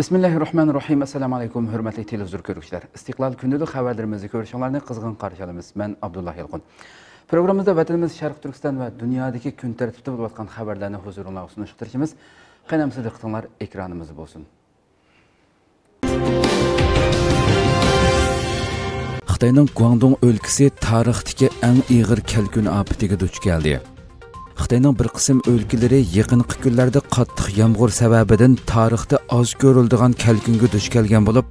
Bismillahirrahmanirrahim. Assalamu alaykum hürmetli televizor görüşler. İstiklal günlük haberlerimizi görüşenlerine kızgın karşılamayız. Ben Abdullah Yılgın. Programımızda vatanımız Şarkı Türkistan ve dünyadaki gün tertibde bulunan haberlerine huzuruna sunuşturacağımız kınamışlıklar ekranımızı bulsun. Xitayning Guangdong ülkesi tarixdagi en iğir kelkun apitiga duch geldi. Xitayning bir kısım ülkeleri yaqinqi kunlarda qattiq yağmur sababidan tarixda az görüldigan kelkunga duch kelgan bo'lib,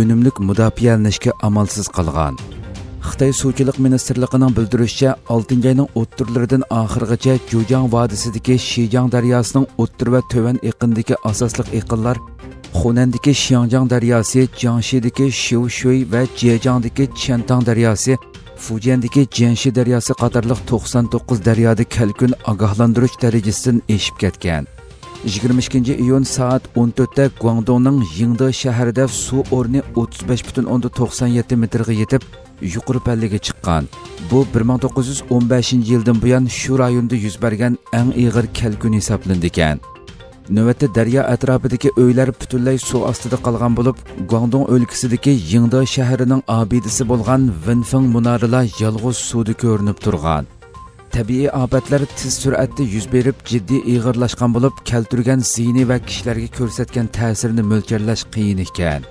unumlik mudafialanishga amalsiz qolgan. Xitay Suvchilik Ministerligining bildirishicha, 6-oyning o'ttirlaridan oxirgacha Juyang vodisidagi Shiyang daryosining o'ttir va tovan iqindagi asosliq iqinlar Hunan'daki Xianjiang Deryası, Jiangxi'deki Shioushui ve Zhejiang'daki Chantang Deryası, Fujian'daki Jiangxi Deryası qatarlıq 99 deryada kelkün agahlandırış derecesinden eşip ketken. 22 iyun saat 14'te Guangdong'un Yingde şehirde su orni 35,97 metreye yetip yuqur pelliğe çıkkan. Bu 1915 yıldan buyan şu rayonda yüz bergen en iğir kelkün hesaplandıken. Növbette derya etrafındaki öyler bütünlüğü su astıda kalgan bulup, Guangdong ülkesindeki Yingde şehrinin abidesi bolgan Wenfeng Munarı'la yalğız suda görünüp durgan. Tabii abetler tiz süratte yüz berip ciddi iğirlaşkan bulup, keltürgen zihni ve kişilerge körsetken təsirini mülkerleş qiyin iken.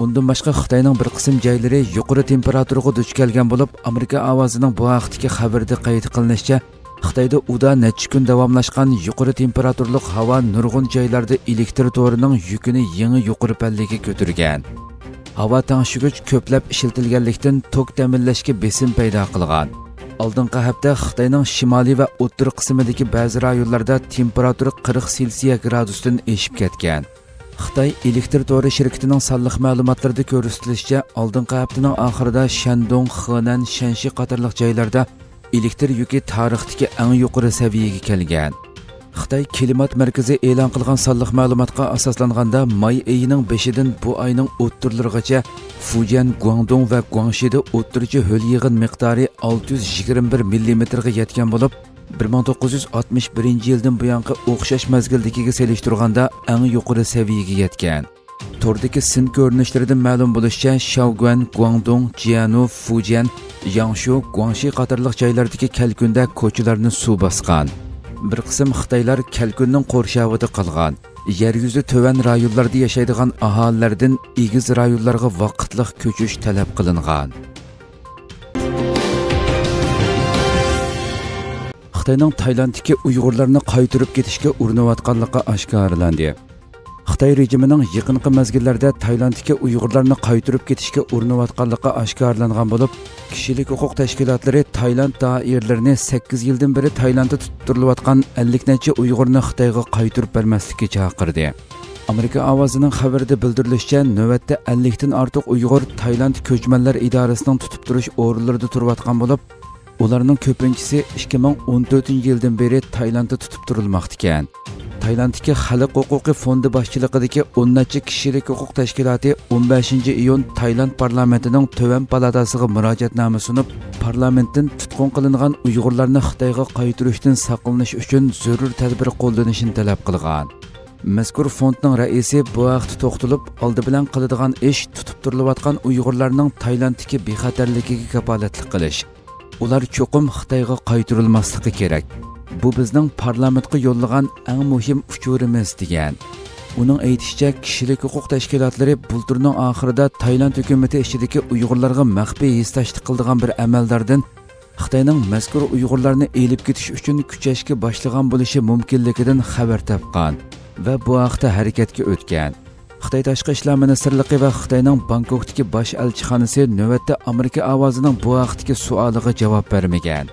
Ondan başka Xitayning bir kısım cayları yukarı temperaturuğu düş kelgen bulup, Amerika avazının bu vaxtiki haberde qayt qılınışça, Xitayda uda neçik gün davamlaşkan yukarı temperaturluq hava nurgun caylarda elektr torunun yükünü yeni yukarı pellege götürgen. Hava tanışıgıç köplep işiltilgenlikten tok demirleşke besin payda kılgan. Aldınqı hafta Xitayning şimali ve o'ttir kısmideki bazı rayonlarda temperaturu 40 selsiya gradusdan eşip ketken. Xitay elektr toru şirketining sallıq məlumatlarda görüstülüşçe aldınqı haftanın ahırda Shandong, Henan, Shanxi qatarlıq caylarda elektr yuki tarixdagi eng yuqori saviyaga kelgan. Xitoy Klimat markazi e'lon qilgan sonliq ma'lumotga asoslanganda, may oyining 5-dan bu oyning 30-larigacha Fujian, Guangdong va Guangxida o'ttirchi ho'l yig'in miqdori 621 mm ga yetgan bo'lib, 1961-yildan buyongi o'xshash mazgildagiga solishtirganda eng yuqori saviyaga yetgan. Tordaki sin görünüşlerinden ma'lum bo'lishicha, Shaoguan, Guangdong, Jianu, Fujian, Yangshu, Guangxi qatorliq joylardagi kelkunda ko'chalarni suv bosgan. Bir qism Xitoylar kelkunning qo'rshavida qolgan. Yer yuzi tovan rayonlarda yashaydigan aholilardan egiz rayonlarga vaqtliq ko'chish talab qilingan. Xitoyning Taylanddagi Uyg'urlarni qaytirib ketishga urinayotganligi oshkoralandi. Xitoy rejimining yaqinqi mazgillarda Taylandga Uyg'urlarni qaytirib ketishga urinayotganligi oshkorlangan bo'lib, kishilik huquq tashkilotlari Tayland doiralarini 8 yildan beri Taylandda tutib turilayotgan 50 nechta Uyg'urni Xitoyga qaytirib bermaslikka chaqirdi. Amerika ovozining xabarida bildirilishicha, navbatda 50 dan ortiq Uyg'ur Tayland ko'chmanlar idorasining tutib turish o'rinlarida turayotgan bo'lib, ularning ko'pinchisi 2014-yildan beri Taylandda tutib turilmoqda ekan. Tayland'daki Xalq huquqi fondi başçılıqidagi 10-chi kishilik huquq tashkiloti 15-iyun Tayland parlamentining Tuvan palatasiga murojaatnoma sunib, parlamentdan tutqun qilingan Uyg'urlarni Xitoyga qaytirishdan saqlanish uchun zarur tadbir qo'llanishni talab qilgan. Mazkur fondning raisi bu vaqt to'xtalib, oldi bilan qiladigan ish tutib turilayotgan Uyg'urlarning Tayland'dagi bexatarligiga kafolatlik qilish. Ular cho'qim Xitoyga qaytirilmasligi kerak. Bu bizning parlamentga yo'llagan eng muhim uchurimiz degan. Uning aytishicha, kishilik huquq tashkilotlari bulturning oxirida Tayland hukumati ichidagi Uyg'urlarga maxfiy hissashlik qildigan bir amallardan Xitoyning mazkur Uyg'urlarni elib ketish uchun kuchashga boshlagan bo'lishi mumkinligidan xabar topgan va bu haqda harakatga o'tgan. Xitoy Tashqi ishlar ministerligi va Xitoyning Bangkokdagi bosh elchixonasi navbatda Amerika ovozining bu haqdagi savoliga javob bermagan.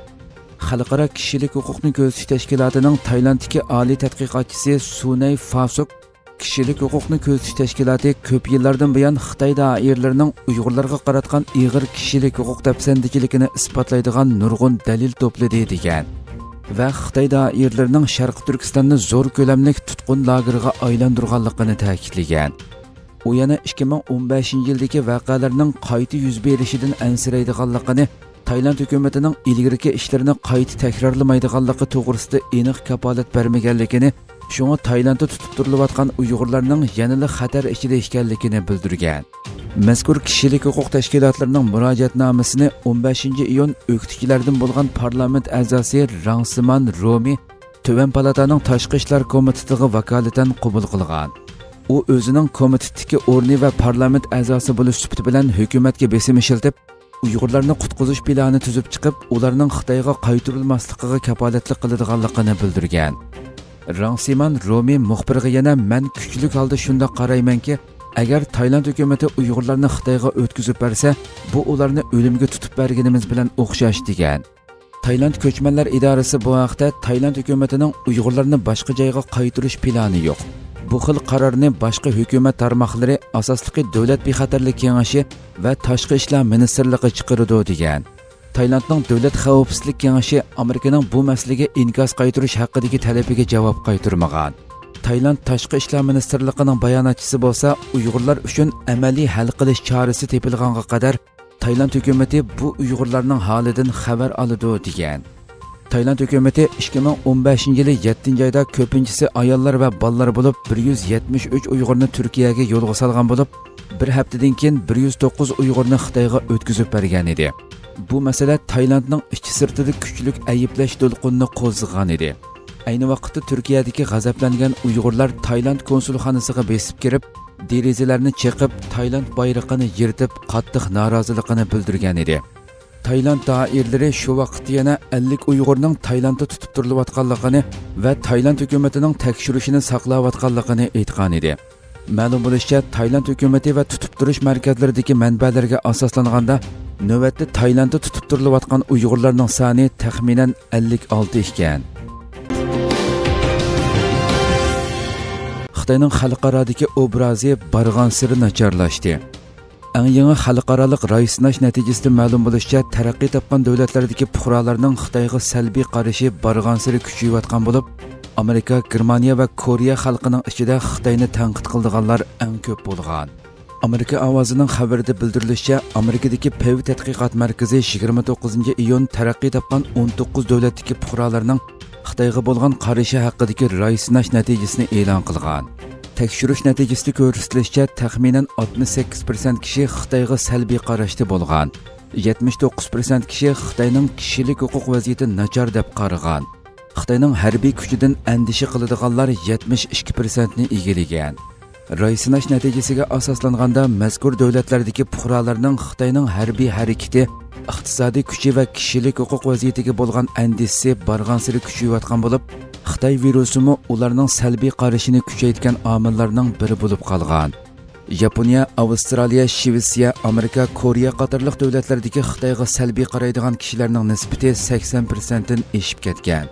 Xalqaro kishilik huquqni ko'zitish tashkilotining Taylanddagi oliy tadqiqotchisi Sunay Fasuk kishilik huquqni ko'zitish tashkiloti ko'p yillardan buyon Xitoy doiralarining Uyg'urlarga qaratgan iyg'ir kishilik huquq dafsandichiligini isbotlaydigan nurg'un dalil to'pladi degan va Xitoy doiralarining Sharq Turkistonni zo'r ko'lamlik tutqun lageriga aylantirganligini ta'kidlagan. U yana 2015-yildagi voqealarning qayta yuz berishidan ansiraydiganligini, Tayland hukumatining ilgiriki ishlarini qayta takrorlamaydiganligi to'g'risida aniq kafolat bermaganligini, şuna Taylandda tutup duruluvatkan Uygurlarının yanılı xatar içinde işgallikini bildirgen. Mezkur kişilik hukuk teşkilatlarının müracaatnamesini 15. iyon öktikilerden bulgan parlament azası Rangsiman Romi Tüven Palata'nın Taşqi İşlar Komiteti'ne vakaleten qabul qılğan. O özünün komitetdeki orni ve parlament azası buluş süpütü bilen hükümetke besim işiltip, Uygurlarını qutquzuş planı tüzüp çıkıp, onlarının Xitayga qaytırılmaslıqıga kapalatli qılıdğanlıqını bildirgen. Rangsiman Romi muhbirge yana men küçülük halda şunda qarayman ki, eğer Tayland hükümeti Uygurlarını Xitayga ötküzüp berse, bu onlarını ölümge tutup bergenimiz bilen oxşaş degen. Tayland Köçmenler İdarisi bu vaqtda Tayland hükümetinin Uygurlarını başqa jayga qaytırış planı yok. Bu xil qararını başqa hükümet tarmaqlari asaslıqi Dövlət Bexatarlık Kengashi ve Taşqi İşlar Ministerliği çıqırıdı degen. Taylandning Dövlət Xavfsizlik Kengashi Amerikanın bu məsələyə inkas qaytırış haqqidagi talabiga cevap qaytırmağan. Tayland Taşqi İşlar Ministerliğinin bayanatçısı bolsa, Uygurlar üçün əməli həll qilish çarəsi tepilğanga qadar Tayland hükümeti bu Uygurlarning halidan xabar alıdı degen. Tayland hükümeti 2015 yılı 7. ayda köpüncisi ayollar ve ballar bulup 173 Uygur'nu Türkiye'ye yolga salgan bulup, bir haftadan keyin 109 Uygur'nu Xitayga ötküzüp bergen idi. Bu mesele Tayland'ın içi sırtida küçülük ayıplash dolqunini qo'zg'agan idi. Aynı vaqtda Türkiye'deki g'azablangan Uygurlar Tayland konsulxonasiga besip kirip, derizalarini çekip, Tayland bayrog'ini yirtip, qattiq naraziliqini bildirgan idi. Tayland dairleri şu vaqt yana 50 Uygur'nun Tayland'da tutup duruluvatqanligini ve Tayland hükümetinin tekşürüşini saqlavatqanligini aytgan idi. Ma'lum bo'lishicha, Tayland hükümeti ve tutup duruş merkezlerdeki mənbələrge asaslanganda, növbette Tayland'da tutup duruluvatqan Uygurlarning soni taxminan 56 ekan. Xitoyning xalqaradagi obrazi bargan siri nacharlashdi. Eng yangi xalqaralik raysnash natijasida ma'lum bo'lishicha, taraqqiy topgan davlatlardagi fuqarolarning Xitoyga salbiy qarashi barg'ansiri kuchayayotgan bo'lib, Amerika, Germaniya va Koreya xalqining ichida Xitoyni tanqid qilganlar eng ko'p bo'lgan. Amerika ovozining xabarida bildirilishicha, Amerikadagi Pew tadqiqot markazi 29-iyun taraqqiy topgan 19 davlatdagi fuqarolarning Xitoyga bo'lgan qarashi haqidagi raysnash natijasini e'lon qilgan. Tekşürüş nəticəsində görürsüzcə təxminən 68% kişi Xitayğa səlbi qarışdı bolğan. 79% kişi Xitayının kişilik hüquq vəziyyəti naçar deyə qarğan. Xitayının hərbi gücüdən əndişə qılıdığanlar 72%-ni egilgan. Raysnash nəticəsinə əsaslanğanda məzkur dövlətlərdəki fuqaralarının Xitayının hərbi hərəkəti, iqtisadi gücü və kişilik hüquq vəziyyətinə bolğan əndişəsi barğansırı küçəyətən olub, Xitay virusu mu ularının salbiy qarışını küçeytken amillarning biri bulup kalgan. Yaponiya, Avustraliya, Shvetsiya, Amerika, Koreya qatarlıq dövlətlərdəki Xitayğa salbiy qaraydigan kişilərinin nisbeti 80%-dən eşib ketgan.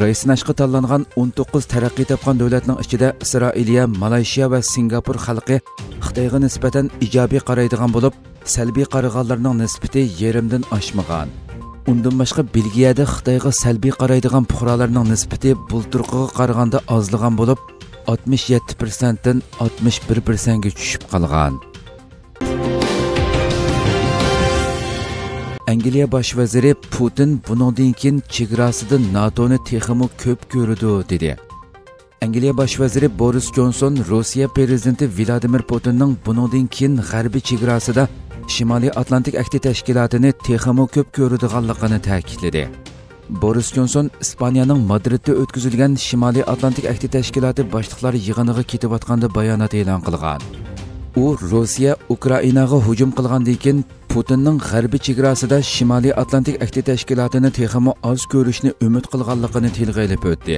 Raysnashqa tanlanğan 19 tərəqqi tapqan dövlətinin içində İsrailiya, Malaysiya və Singapur xalqi Xitayğa nisbətən ijobiy qaraydigan bulup, salbiy qarğanlarning nisbeti yerimdən aşmağan. Undan başqa Belgiyada Xitoyga salbiy qaraydigan fuqarolarning nisbati bulturqiga qaraganda azligan bo'lib, 67% dan 61% ga tushib qolgan. Angliya bosh vaziri Putin buningdan keyin chegarasida NATOni texmo ko'p ko'rdi dedi. Angliya bosh vaziri Boris Johnson Rossiya prezidenti Vladimir Putinning buningdan keyin g'arbiy chegarasida Şimali Atlantik Akti Teşkilatı'nı texmo köp görüdüğanlıqını ta'kidledi. Boris Johnson, İspaniyanın Madrid'de ötküzülgen Şimali Atlantik Akti Teşkilatı başlıqlar yığınığı ketibatqanda bayanat e'lan qılğan. U Rusiya Ukraynağa hücum qılğandan keyin Putinning g'arbiy chegarasida Şimali Atlantik Akti Teşkilatı'nı texmo az görüşni ümid qılğanlıqını tilg'a ilib o'tdi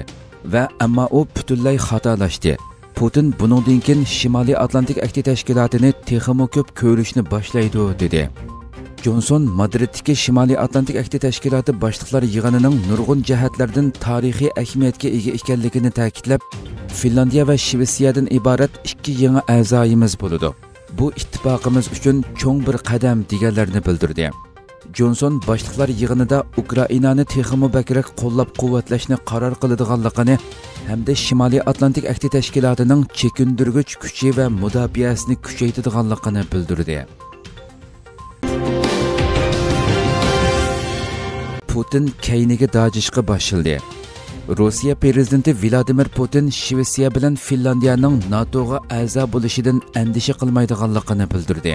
va amma u butunlay xatolashdi. Putin buningdan keyin Şimali Atlantik Akti Teşkilatı'nı texmo köp ko'rishni boshlaydi dedi. Johnson Madrid'dagi Şimali Atlantik Akti Teşkilatı başlıqlar yig'inining nurg'un jihatlardan tarixiy ahamiyatga ega ekanligini ta'kidlab, Finlandiya va Shvetsiyadan iborat ikki yangi a'zoyimiz bo'ladi. Bu ittifoqimiz uchun cho'ng bir qadam deganlarini bildirdi. Johnson başlıqlar yig'inida Ukrainani texmo bakrak qo'llab-quvvatlashni qaror qiladiganligini hamda Şimali Atlantik Akti Teşkilatı'nın çekindirgüç küçü ve müdafiasını küçeytadiganligini bildirdi. Putin keyniga dajishga boshildi. Rusiya prezidenti Vladimir Putin Shvetsiya bilan Finlandiyaning NATOga a'zo bo'lishidan andisha qilmaydiganligini bildirdi.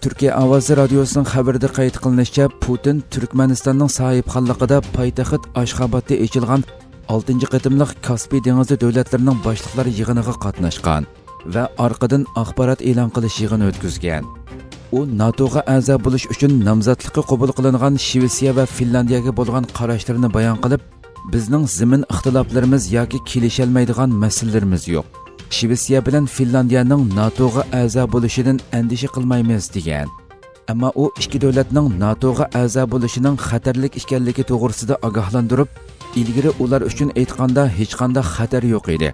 Türkiye Avazı Radyosu'nun haberde kayıt kılınışça Putin Türkmenistan'ın sahibhanlıqıda paytaxt Ashxobodda açılgan 6. qitimlik Kaspiy dengizi devletlerinin başlıkları yığınıga katnaşkan ve arkadan axbarat e'lon qilish yığını ötküzgen. O NATO'ga a'zo bo'lish üçün namzatlıqı qabul qılınğan Shvetsiya ve Finlandiyaga bolğan qarashlarini bayan qilib, bizning zimin ixtiloflarimiz yoki kelishilmaydigan masalalarimiz yo'q. Shvetsiya bilan Finlandiyaning NATOga a'zo bo'lishidan andisha qilmaymiz degan. Ammo u ikki davlatning NATOga a'zo bo'lishining xatarlik ekanligi to'g'risida ogohlantirib, ilgari ular uchun aytganda hech qanday xatar yo'q edi.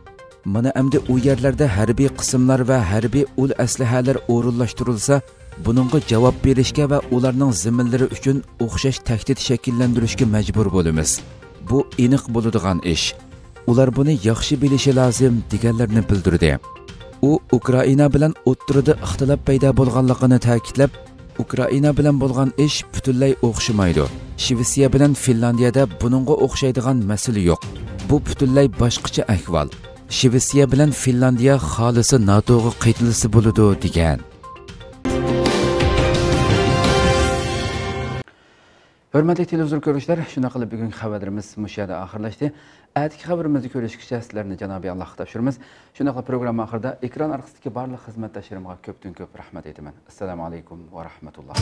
Mana endi u yerlarda harbiy qismlar va harbiy ul aslahalar o'rinlashtirilsa, buningga javob berishga va ularning zimillari uchun o'xshash tahdid shakllantirishga majbur bo'lamiz. Bu aniq bo'ladigan ish. Ular buni yaxshi bilishi lazım deganlarini bildirdi. U Ukraina bilan o'ttirida ixtilof paydo bo'lganligini ta'kidlab, Ukraina bilan bo'lgan ish butunlay o'xshamaydi. Shvetsiya bilan Finlandiyada buningga o'xshaydigan masala yo'q. Bu butunlay boshqacha ahvol. Shvetsiya bilan Finlandiya xolisi NATOga qaytilsa bo'ladi degan. Hörmətli televizor görüşlər, şuna qılıb bugün xəbərimiz müşahidə axırlaşdı. Ədiki xəbərimizi görüşkücə sizlərini Cənabi Allah'a təşürümüz. Şuna qılıb proqramı axırda ekran arxısındakı barlıq xizmət təşirəmə köpdün köp rəhmət edimən. Əssəlamu aleykum və rəhmətullah.